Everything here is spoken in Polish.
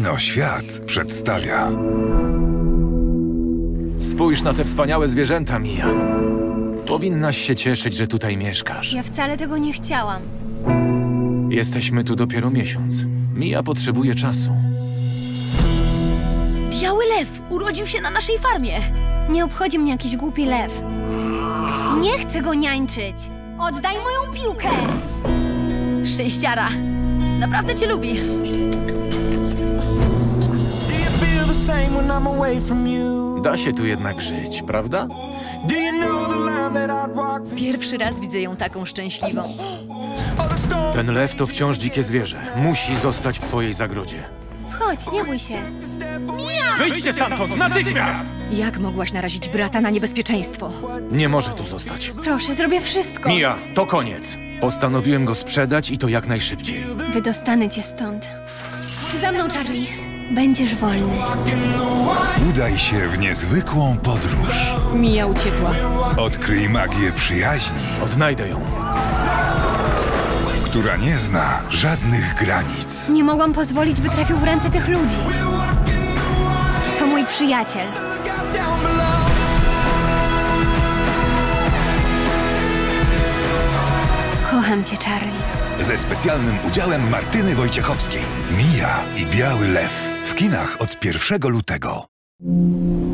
Kino Świat przedstawia. Spójrz na te wspaniałe zwierzęta, Mia. Powinnaś się cieszyć, że tutaj mieszkasz. Ja wcale tego nie chciałam. Jesteśmy tu dopiero miesiąc. Mia potrzebuje czasu. Biały lew urodził się na naszej farmie. Nie obchodzi mnie jakiś głupi lew. Nie chcę go niańczyć. Oddaj moją piłkę. Szczęściara. Naprawdę cię lubi. Da się tu jednak żyć, prawda? Pierwszy raz widzę ją taką szczęśliwą. Ten lew to wciąż dzikie zwierzę. Musi zostać w swojej zagrodzie. Wchodź, nie bój się. Mia! Wyjdźcie stamtąd, natychmiast! Jak mogłaś narazić brata na niebezpieczeństwo? Nie może tu zostać. Proszę, zrobię wszystko. Mia, to koniec. Postanowiłem go sprzedać i to jak najszybciej. Wydostanę cię stąd. Za mną, Charlie. Będziesz wolny. Udaj się w niezwykłą podróż. Mia uciekła. Odkryj magię przyjaźni. Odnajdę ją. Która nie zna żadnych granic. Nie mogłam pozwolić, by trafił w ręce tych ludzi. To mój przyjaciel. Kocham cię, Charlie. Ze specjalnym udziałem Martyny Wojciechowskiej. Mia i Biały Lew. W kinach od 1 lutego.